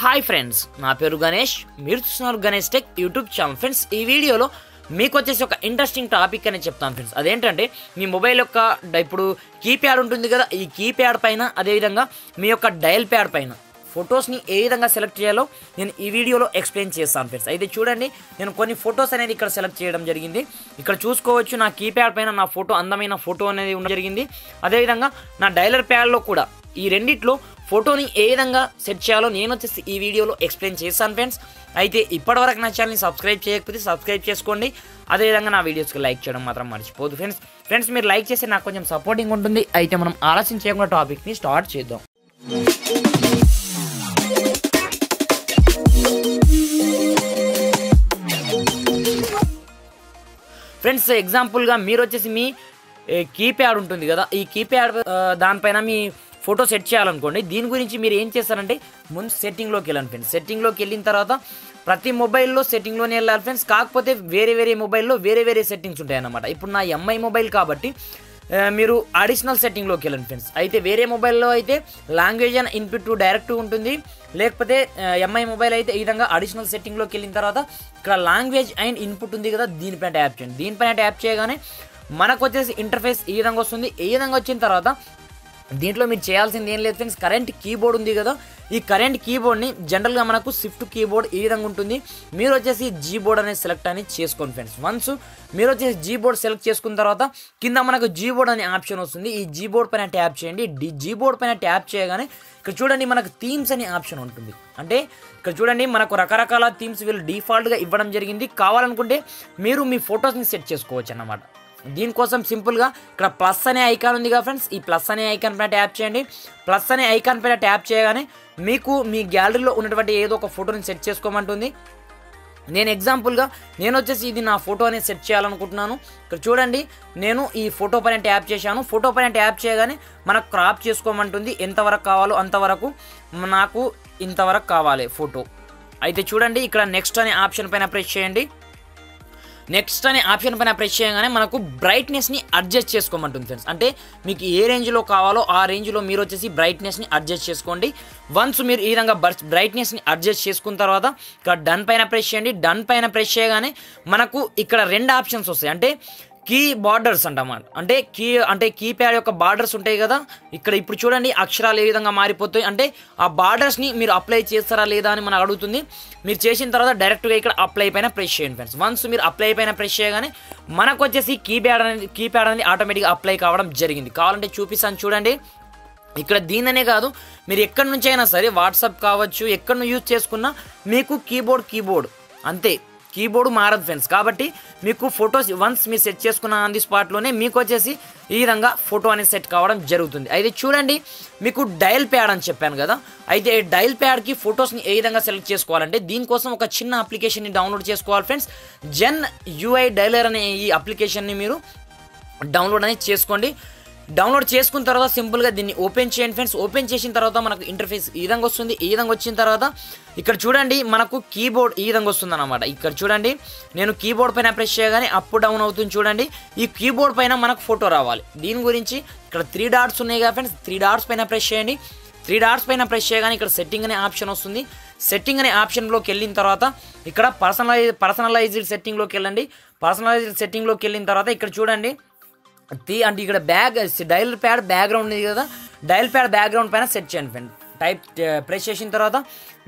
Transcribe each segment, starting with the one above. Hi friends, నా పేరు గణేష్. మీరు చూస్తున్నారు Ganesh tech YouTube channel. Friends, ఈ వీడియోలో మీకు వచ్చేసి ఒక ఇంట్రెస్టింగ్ టాపిక్ అని చెప్తాను. ఫ్రెండ్స్, అదేంటంటే మీ మొబైల్ యొక్క ఇప్పుడు కీప్యాడ్ ఉంటుంది కదా, ఈ కీప్యాడ్ పైన అదేవిధంగా మీ యొక్క డయల్ ప్యాడ్ పైన ఫొటోస్ని ఏ విధంగా సెలెక్ట్ చేయాలో నేను ఈ వీడియోలో ఎక్స్ప్లెయిన్ చేస్తాను. ఫ్రెండ్స్, అయితే చూడండి, నేను కొన్ని ఫొటోస్ అనేది ఇక్కడ సెలెక్ట్ చేయడం జరిగింది. ఇక్కడ చూసుకోవచ్చు, నా కీప్యాడ్ పైన నా ఫోటో, అందమైన ఫోటో అనేది ఉండడం జరిగింది. అదేవిధంగా నా డైలర్ ప్యాడ్లో కూడా ఈ రెండిట్లో ఫోటోని ఏ విధంగా సెట్ చేయాలో నేను వచ్చేసి ఈ వీడియోలో ఎక్స్ప్లెయిన్ చేస్తాను. ఫ్రెండ్స్, అయితే ఇప్పటివరకు నా ఛానల్ని సబ్స్క్రైబ్ చేయకపోతే సబ్స్క్రైబ్ చేసుకోండి. అదేవిధంగా నా వీడియోస్కి లైక్ చేయడం మాత్రం మర్చిపోదు. ఫ్రెండ్స్ మీరు లైక్ చేస్తే నాకు కొంచెం సపోర్టింగ్ ఉంటుంది. అయితే మనం ఆలస్యం చేయకుండా టాపిక్ని స్టార్ట్ చేద్దాం. ఫ్రెండ్స్, ఎగ్జాంపుల్గా మీరు వచ్చేసి మీ కీప్యాడ్ ఉంటుంది కదా, ఈ కీప్యాడ్ దానిపైన మీ ఫోటో సెట్ చేయాలనుకోండి. దీని గురించి మీరు ఏం చేస్తారంటే ముందు సెట్టింగ్లోకి వెళ్ళండి. ఫ్రెండ్స్, సెట్టింగ్లోకి వెళ్ళిన తర్వాత ప్రతి మొబైల్లో సెట్టింగ్లోనే వెళ్ళాలి. ఫ్రెండ్స్, కాకపోతే వేరే మొబైల్లో వేరే సెట్టింగ్స్ ఉంటాయన్నమాట. ఇప్పుడు నా ఎంఐ మొబైల్ కాబట్టి మీరు అడిషనల్ సెట్టింగ్లోకి వెళ్ళండి. ఫ్రెండ్స్, అయితే వేరే మొబైల్లో అయితే లాంగ్వేజ్ అండ్ ఇన్పుట్ డైరెక్ట్ ఉంటుంది, లేకపోతే ఎంఐ మొబైల్ అయితే ఈ విధంగా అడిషనల్ సెట్టింగ్లోకి వెళ్ళిన తర్వాత ఇక్కడ లాంగ్వేజ్ అండ్ ఇన్పుట్ ఉంది కదా, దీనిపైన ట్యాప్ చేయండి. దీనిపైన ట్యాప్ చేయగానే మనకు వచ్చేసి ఇంటర్ఫేస్ ఈ విధంగా వస్తుంది. ఈ విధంగా వచ్చిన తర్వాత దీంట్లో మీరు చేయాల్సింది ఏం లేదు. ఫ్రెండ్స్, కరెంట్ కీబోర్డ్ ఉంది కదా, ఈ కరెంట్ కీబోర్డ్ని జనరల్గా మనకు స్విఫ్ట్ కీబోర్డ్ ఈ విధంగా ఉంటుంది. మీరు వచ్చేసి జీబోర్డ్ అనేది సెలెక్ట్ అనేది చేసుకోండి. ఫ్రెండ్స్, వన్స్ మీరు వచ్చేసి జీబోర్డ్ సెలెక్ట్ చేసుకున్న తర్వాత కింద మనకు జీబోర్డ్ అనే ఆప్షన్ వస్తుంది. ఈ జీబోర్డ్ పైన ట్యాప్ చేయండి. జీబోర్డ్ పైన ట్యాప్ చేయగానే ఇక్కడ చూడండి మనకు థీమ్స్ అనే ఆప్షన్ ఉంటుంది. అంటే ఇక్కడ చూడండి మనకు రకరకాల థీమ్స్ వీళ్ళు డిఫాల్ట్గా ఇవ్వడం జరిగింది. కావాలనుకుంటే మీరు మీ ఫొటోస్ని సెట్ చేసుకోవచ్చు అన్నమాట. దీనికోసం సింపుల్గా ఇక్కడ ప్లస్ అనే ఐకాన్ ఉంది కదా ఫ్రెండ్స్, ఈ ప్లస్ అనే ఐకాన్ పైన ట్యాప్ చేయండి. ప్లస్ అనే ఐకాన్ పైన ట్యాప్ చేయగానే మీకు మీ గ్యాలరీలో ఉన్నటువంటి ఏదో ఒక ఫోటోని సెట్ చేసుకోమంటుంది. నేను ఎగ్జాంపుల్గా నేను వచ్చేసి ఇది నా ఫోటో అనేది సెట్ చేయాలనుకుంటున్నాను. ఇక్కడ చూడండి నేను ఈ ఫోటో పైన ట్యాప్ చేశాను. ఫోటో పైన ట్యాప్ చేయగానే మనకు క్రాప్ చేసుకోమంటుంది. ఎంతవరకు కావాలో అంతవరకు, నాకు ఇంతవరకు కావాలి ఫోటో. అయితే చూడండి ఇక్కడ నెక్స్ట్ అనే ఆప్షన్ పైన ప్రెస్ చేయండి. నెక్స్ట్ అనే ఆప్షన్ పైన ప్రెస్ చేయగానే మనకు బ్రైట్నెస్ని అడ్జస్ట్ చేసుకోమంటుంది. ఫ్రెండ్స్, అంటే మీకు ఏ రేంజ్లో కావాలో ఆ రేంజ్లో మీరు వచ్చేసి బ్రైట్నెస్ని అడ్జస్ట్ చేసుకోండి. వన్స్ మీరు ఈ విధంగా బ్రైట్నెస్ని అడ్జస్ట్ చేసుకున్న తర్వాత ఇక్కడ డన్ పైన ప్రెస్ చేయండి. డన్ పైన ప్రెస్ చేయగానే మనకు ఇక్కడ రెండు ఆప్షన్స్ వస్తాయి. అంటే కీ బార్డర్స్ అంటమాట. అంటే కీప్యాడ్ యొక్క బార్డర్స్ ఉంటాయి కదా, ఇప్పుడు చూడండి అక్షరాలు ఏ విధంగా మారిపోతాయి. అంటే ఆ బార్డర్స్ని మీరు అప్లై చేస్తారా లేదా అని మనం అడుగుతుంది. మీరు చేసిన తర్వాత డైరెక్ట్గా ఇక్కడ అప్లై పైన ప్రెస్ చేయండి. ఫ్రెండ్స్, వన్స్ మీరు అప్లై పైన ప్రెస్ చేయగానే మనకు వచ్చేసి కీప్యాడ్ అనేది ఆటోమేటిక్గా అప్లై కావడం జరిగింది. కావాలంటే చూపిస్తాను చూడండి. ఇక్కడ దీనినే కాదు, మీరు ఎక్కడి నుంచి అయినా సరే వాట్సాప్ కావచ్చు, ఎక్కడను యూజ్ చేసుకున్నా మీకు కీబోర్డ్ అంతే, కీబోర్డ్ మారదు. ఫ్రెండ్స్, కాబట్టి మీకు ఫొటోస్ వన్స్ మీరు సెట్ చేసుకున్న ఆన్ ది స్పాట్లోనే మీకు వచ్చేసి ఈ విధంగా ఫోటో అనేది సెట్ కావడం జరుగుతుంది. అయితే చూడండి మీకు డయల్ ప్యాడ్ అని చెప్పాను కదా, అయితే డయల్ ప్యాడ్కి ఫొటోస్ని ఏ విధంగా సెలెక్ట్ చేసుకోవాలంటే దీనికోసం ఒక చిన్న అప్లికేషన్ని డౌన్లోడ్ చేసుకోవాలి. ఫ్రెండ్స్, జెన్ యూఐ డైలర్ అనే ఈ అప్లికేషన్ని మీరు డౌన్లోడ్ అనేది చేసుకోండి. డౌన్లోడ్ చేసుకున్న తర్వాత సింపుల్గా దీన్ని ఓపెన్ చేయండి. ఫ్రెండ్స్, ఓపెన్ చేసిన తర్వాత మనకు ఇంటర్ఫేస్ ఈ విధంగా వస్తుంది. ఈ విధంగా వచ్చిన తర్వాత ఇక్కడ చూడండి మనకు కీబోర్డ్ ఈ విధంగా వస్తుంది అనమాట. ఇక్కడ చూడండి నేను కీబోర్డ్ పైన ప్రెస్ చేయగానే అప్ డౌన్ అవుతుంది. చూడండి ఈ కీబోర్డ్ పైన మనకు ఫోటో రావాలి. దీని గురించి ఇక్కడ 3 డాట్స్ ఉన్నాయి కదా ఫ్రెండ్స్, 3 డాట్స్ పైన ప్రెస్ చేయండి. 3 డాట్స్ పైన ప్రెస్ చేయగానే ఇక్కడ సెట్టింగ్ అనే ఆప్షన్ వస్తుంది. సెట్టింగ్ అనే ఆప్షన్లోకి వెళ్ళిన తర్వాత ఇక్కడ పర్సనలైజ్డ్ సెట్టింగ్లోకి వెళ్ళండి. పర్సనలైజ్డ్ సెట్టింగ్లోకి వెళ్ళిన తర్వాత ఇక్కడ చూడండి అంటే ఇక్కడ డయల్ ప్యాడ్ బ్యాక్గ్రౌండ్ ఉంది కదా, డయల్ ప్యాడ్ బ్యాక్గ్రౌండ్ పైన సెట్ చేయండి. ఫ్రెండ్ ప్రెస్ చేసిన తర్వాత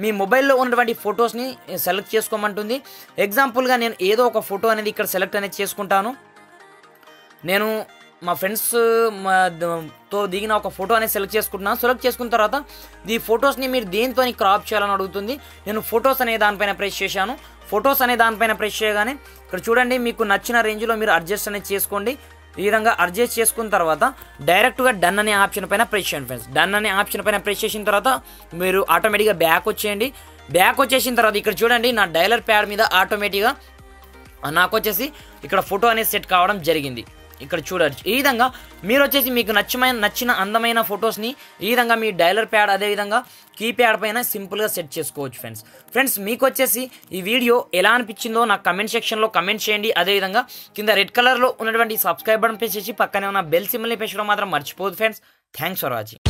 మీ మొబైల్లో ఉన్నటువంటి ఫొటోస్ని సెలెక్ట్ చేసుకోమంటుంది. ఎగ్జాంపుల్గా నేను ఏదో ఒక ఫోటో అనేది ఇక్కడ సెలెక్ట్ అనేది చేసుకుంటాను. నేను మా ఫ్రెండ్స్తో దిగిన ఒక ఫోటో అనేది సెలెక్ట్ చేసుకుంటున్నాను. సెలెక్ట్ చేసుకున్న తర్వాత ఈ ఫొటోస్ని మీరు దేనితో క్రాప్ చేయాలని అడుగుతుంది. నేను ఫొటోస్ అనే దానిపైన ప్రెస్ చేశాను. ఫొటోస్ అనే దానిపైన ప్రెస్ చేయగానే ఇక్కడ చూడండి మీకు నచ్చిన రేంజ్లో మీరు అడ్జస్ట్ అనేది చేసుకోండి. ఈ విధంగా అడ్జస్ట్ చేసుకున్న తర్వాత డైరెక్ట్గా డన్ అనే ఆప్షన్ పైన ప్రెస్ చేయండి. ఫ్రెండ్స్, డన్ అనే ఆప్షన్ పైన ప్రెస్ చేసిన తర్వాత మీరు ఆటోమేటిక్గా బ్యాక్ వచ్చేయండి. బ్యాక్ వచ్చేసిన తర్వాత ఇక్కడ చూడండి నా డైలర్ ప్యాడ్ మీద ఆటోమేటిక్గా నాకు వచ్చేసి ఇక్కడ ఫోటో అనేది సెట్ కావడం జరిగింది. ఇక్కడ చూడవచ్చు. ఈ విధంగా మీరు వచ్చేసి మీకు నచ్చిన అందమైన ఫొటోస్ని ఈ విధంగా మీ డైలర్ ప్యాడ్ అదేవిధంగా కీప్యాడ్ పైన సింపుల్గా సెట్ చేసుకోవచ్చు. ఫ్రెండ్స్ మీకు వచ్చేసి ఈ వీడియో ఎలా అనిపించిందో నాకు కమెంట్ సెక్షన్లో కమెంట్ చేయండి. అదేవిధంగా కింద రెడ్ కలర్లో ఉన్నటువంటి సబ్స్క్రైబ్ బటన్ ప్రెస్ చేసి పక్కనే ఉన్న బెల్ సింబల్ని ప్రెస్ చేయడం మాత్రం మర్చిపోదు. Friends, thanks for watching.